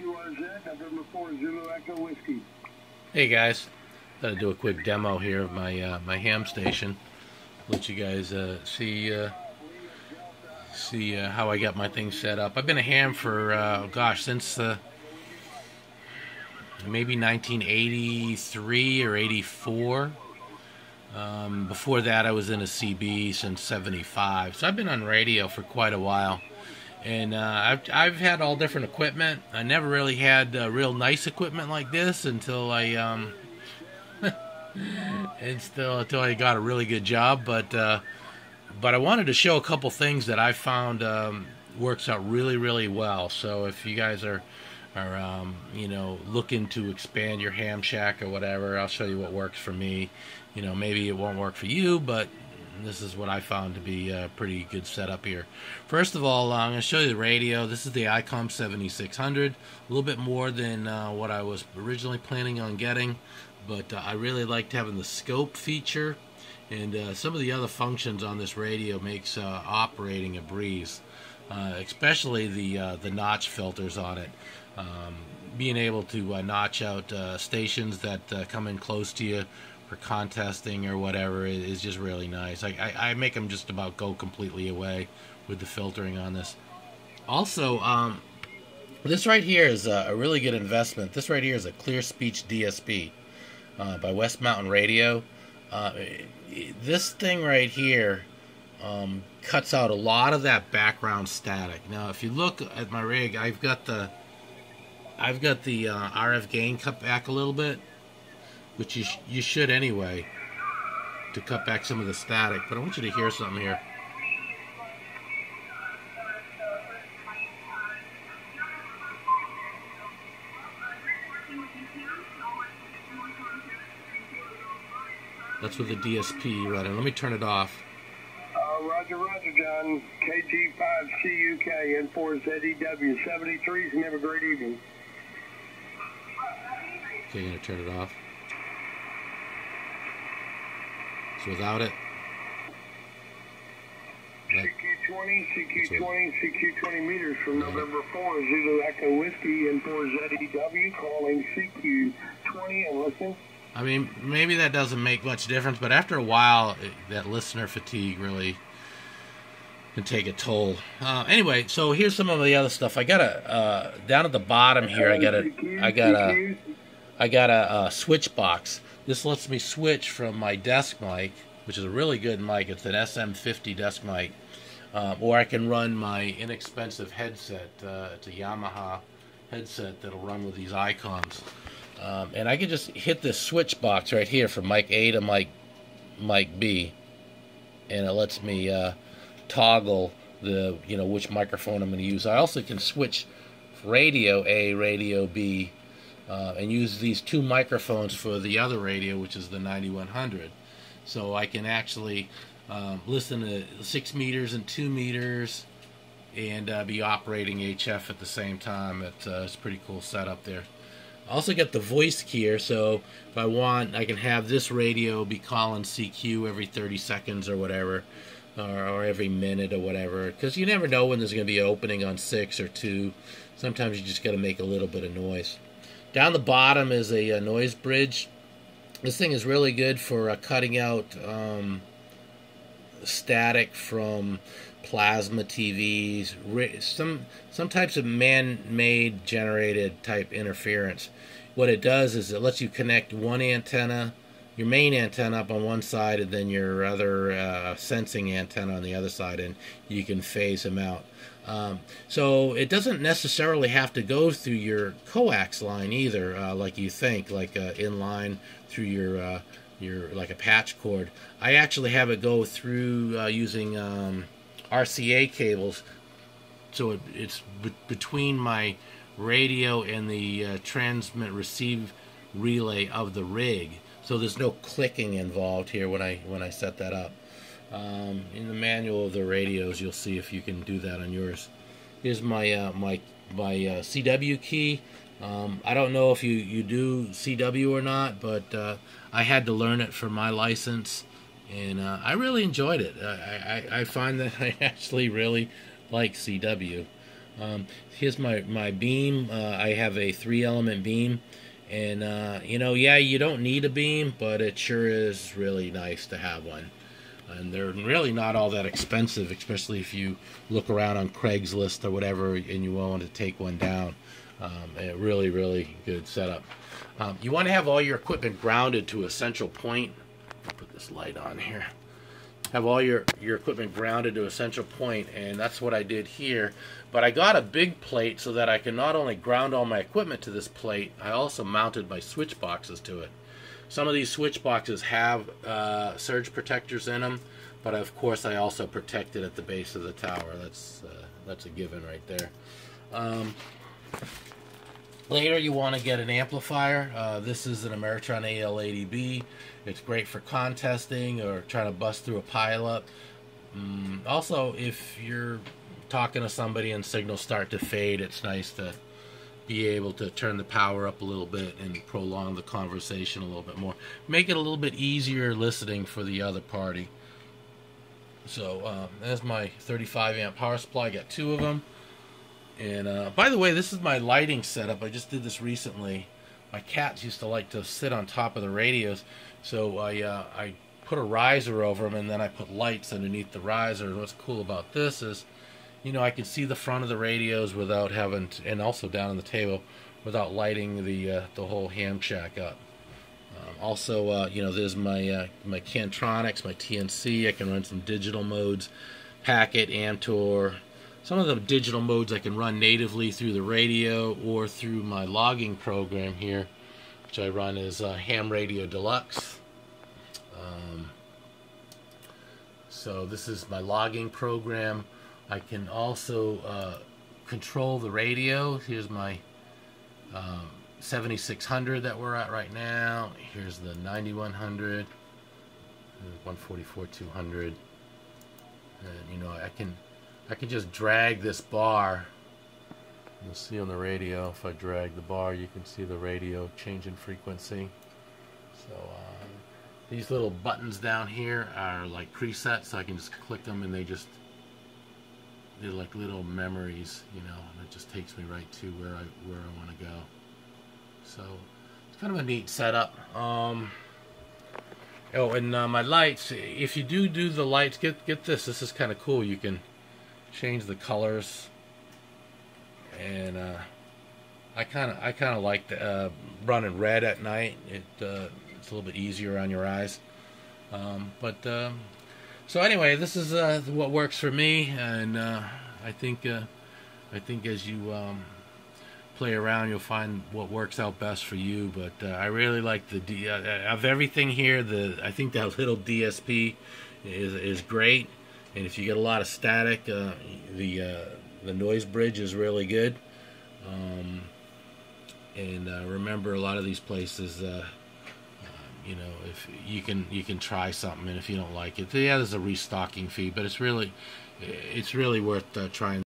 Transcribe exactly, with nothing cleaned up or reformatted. Q R Z, November four, Zulu Echo Whiskey. Hey guys, thought I'd do a quick demo here of my uh, my ham station. Let you guys uh, see uh, see uh, how I got my thing set up. I've been a ham for uh, gosh, since uh, maybe nineteen eighty-three or eighty-four. Um, before that, I was in a C B since seventy-five, so I've been on radio for quite a while. And uh, I've, I've had all different equipment. I never really had uh, real nice equipment like this until I um, until, until I got a really good job. But uh, but I wanted to show a couple things that I found um, works out really, really well. So if you guys are are um, you know, looking to expand your ham shack or whatever, I'll show you what works for me. You know, maybe it won't work for you, but this is what I found to be a pretty good setup here. First of all, I'm going to show you the radio. This is the ICOM seventy-six hundred. A little bit more than uh, what I was originally planning on getting, but uh, I really liked having the scope feature, and uh, some of the other functions on this radio makes uh, operating a breeze, uh, especially the uh, the notch filters on it. Um, being able to uh, notch out uh, stations that uh, come in close to you for contesting or whatever is just really nice. I, I, I make them just about go completely away with the filtering on this. Also, um, this right here is a, a really good investment. This right here is a Clear Speech D S P uh, by West Mountain Radio. Uh, this thing right here um, cuts out a lot of that background static. Now, if you look at my rig, I've got the I've got the uh, R F gain cut back a little bit, which you, sh you should anyway, to cut back some of the static. But I want you to hear something here. That's with the D S P running. Let me turn it off. Uh, roger, roger, John. K T five C U K, N four Z E W, seventy-threes, and have a great evening. Okay, you're going to turn it off. So without it, C Q twenty, C Q twenty, C Q twenty meters from November four, Zulu Echo Whiskey and N four Z E W, calling C Q twenty and listen. I mean, maybe that doesn't make much difference, but after a while, it, that listener fatigue really can take a toll. Uh, anyway, so here's some of the other stuff. I got a uh, down at the bottom here. I got a, I got a, I got a, a switch box. This lets me switch from my desk mic, which is a really good mic. It's an S M fifty desk mic, um, or I can run my inexpensive headset. Uh, it's a Yamaha headset that'll run with these ICOMs, um, and I can just hit this switch box right here from mic A to mic mic B, and it lets me uh, toggle the you know which microphone I'm going to use. I also can switch radio A, radio B. Uh, and use these two microphones for the other radio, which is the ninety-one hundred. So I can actually um, listen to six meters and two meters and uh, be operating H F at the same time. It, uh, it's a pretty cool setup there. I also got the voice key here, so if I want, I can have this radio be calling C Q every thirty seconds or whatever, or, or every minute or whatever, because you never know when there's going to be an opening on six or two. Sometimes you just got to make a little bit of noise. Down the bottom is a, a noise bridge. This thing is really good for uh, cutting out um, static from plasma T Vs, some some types of man-made generated type interference. What it does is it lets you connect one antenna, your main antenna up on one side, and then your other uh, sensing antenna on the other side, and you can phase them out. Um, so it doesn't necessarily have to go through your coax line either, uh, like you think, like uh, inline through your uh, your like a patch cord. I actually have it go through uh, using um, R C A cables, so it, it's b between my radio and the uh, transmit receive relay of the rig. So there's no clicking involved here when I when I set that up. Um, in the manual of the radios, you'll see if you can do that on yours. Here's my uh, my my uh, C W key. Um, I don't know if you you do C W or not, but uh, I had to learn it for my license, and uh, I really enjoyed it. I, I I find that I actually really like C W. Um, here's my, my beam. Uh, I have a three-element beam. And, uh, you know, yeah, you don't need a beam, but it sure is really nice to have one. And they're really not all that expensive, especially if you look around on Craigslist or whatever and you want to take one down. Um, a really, really good setup. Um, you want to have all your equipment grounded to a central point. Put this light on here. Have all your, your equipment grounded to a central point, and that's what I did here. But I got a big plate so that I can not only ground all my equipment to this plate, I also mounted my switch boxes to it. Some of these switch boxes have uh, surge protectors in them, but of course I also protect it at the base of the tower. That's, uh, that's a given right there. Um, Later, you want to get an amplifier. Uh, this is an Ameritron A L eighty B. It's great for contesting or trying to bust through a pileup. Um, also, if you're talking to somebody and signals start to fade, it's nice to be able to turn the power up a little bit and prolong the conversation a little bit more. Make it a little bit easier listening for the other party. So, um, there's my thirty-five amp power supply. I got two of them. And uh, by the way, this is my lighting setup. I just did this recently. My cats used to like to sit on top of the radios, so I uh, I put a riser over them, and then I put lights underneath the riser. And what's cool about this is, you know, I can see the front of the radios without having, to, and also down on the table, without lighting the uh, the whole ham shack up. Um, also, uh, you know, there's my uh, my Cantronics, my T N C. I can run some digital modes, packet, Amtor. Some of the digital modes I can run natively through the radio or through my logging program here, which I run as uh, Ham Radio Deluxe. Um, so this is my logging program. I can also uh, control the radio. Here's my um, seventy-six hundred that we're at right now. Here's the ninety-one hundred, one forty-four two hundred. And, you know, I can... I can just drag this bar. You'll see on the radio, if I drag the bar, you can see the radio change in frequency. So uh, these little buttons down here are like presets, so I can just click them and they just, they're like little memories, you know, and it just takes me right to where I where I want to go. So it's kind of a neat setup. Um, oh, and uh, my lights. If you do do the lights, get get this. This is kind of cool. You can change the colors, and uh, I kind of I kind of like the, uh, running red at night. It uh, it's a little bit easier on your eyes. Um, but um, so anyway, this is uh, what works for me, and uh, I think uh, I think as you um, play around, you'll find what works out best for you. But uh, I really like the D uh, of everything here. The I think that little D S P is is great. And if you get a lot of static, uh, the uh, the noise bridge is really good. Um, and uh, remember, a lot of these places, uh, uh, you know, if you can you can try something, and if you don't like it, yeah, there's a restocking fee, but it's really it's really worth uh, trying.